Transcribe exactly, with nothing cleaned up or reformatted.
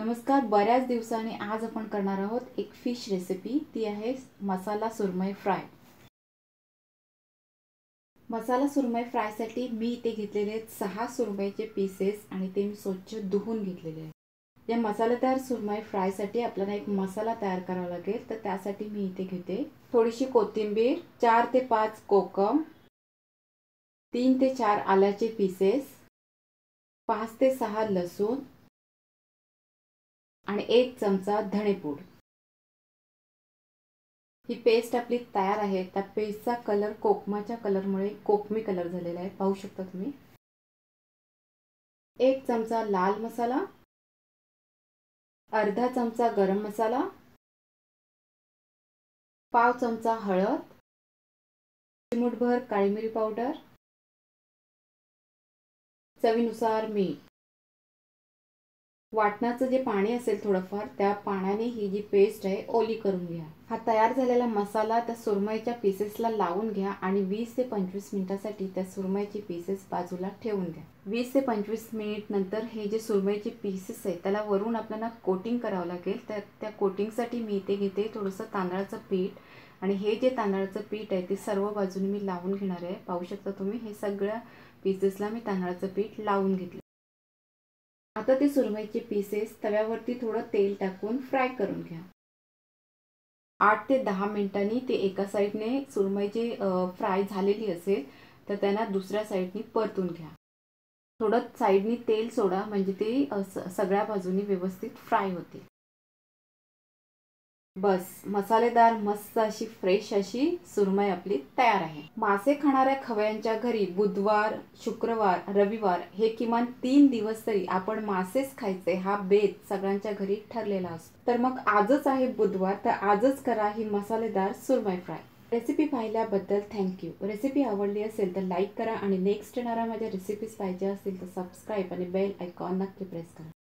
नमस्कार। बऱ्याच दिवसांनी आज आपण करणार आहोत एक फिश रेसिपी। ती आहे मसाला सुरमई फ्राय। मसाला सुरमई फ्रायसाठी मी इथे घेतलेले आहेत सहा सुरमईचे पीसेस आणि ते मी स्वच्छ धुवून घेतलेले आहेत। या मसालेदार सुरमई फ्रायसाठी आपल्याला एक मसाला तयार करावा लागेल, तर त्यासाठी मी इथे घेते थोडीशी कोथिंबीर, चार ते पाच कोकम, तीन ते चार आल्याचे पीसेस, पाच ते सहा लसूण आणि एक चमचा धणेपूड। ही पेस्ट आपली तयार आहे। त्या पेस्टचा कलर कोकमाच्या कलरमुळे कोकमी कलर झालेला आहे, पाहू शकता तुम्ही। एक चमचा लाल मसाला, अर्धा चमचा गरम मसाला, पाव चमचा हळद, चिमूटभर काळी मिरी पावडर, चवीनुसार मीठ। वाटणाचं जे पाणी असेल थोडंफार, त्या पाण्याने ही जी पेस्ट आहे ओली करून घ्या। हा तयार झालेला मसाला त्या सुरमईच्या पीसेसला लावून घ्या आणि वीस ते पंचवीस मिनिटांसाठी त्या सुरमईची पीसेस बाजूला ठेवून द्या। वीस ते पंचवीस मिनिट नंतर हे जे सुरमईचे पीसेस आहे त्याला वरून आपल्याला कोटिंग करावं लागेल। तर त्या कोटिंगसाठी मी इथे घेते थोडंसं तांदळाचं पीठ आणि हे जे तांदळाचं पीठ आहे ते सर्व बाजूने मी लावून घेणार आहे। पाहू शकता तुम्ही, हे सगळ्या पीसेसला मी तांदळाचं पीठ लावून घेतलं। आता ते सुरमईचे पीसेस तव्यावरती थोडं तेल टाकून फ्राय करून घ्या। आठ ते दहा मिनिटांनी ते एका साईडने सुरमईचे फ्राय झालेली असेल तर त्यांना दुसऱ्या साईडने परतून घ्या। थोडं साईडने तेल सोडा म्हणजे ते सगळ्या बाजूनी व्यवस्थित फ्राय होते। बस, मसालेदार मस्त अशी फ्रेश अशी सुरमई आपली तयार आहे। मासे खाणाऱ्या खवय्यांच्या घरी बुधवार, शुक्रवार, रविवार हे किमान तीन दिवस तरी आपण मासेच खायचे, हा बेत सगळ्यांच्या घरी ठरलेला असतो। तर मग आजच आहे बुधवार, तर आजच करा ही मसालेदार सुरमई फ्राय। रेसिपी पाहिल्याबद्दल थँक्यू। रेसिपी आवडली असेल तर लाईक करा आणि नेक्स्ट येणाऱ्या माझ्या रेसिपीज पाहिजे असतील तर सबस्क्राईब आणि बेल आयकॉन नक्की प्रेस करा।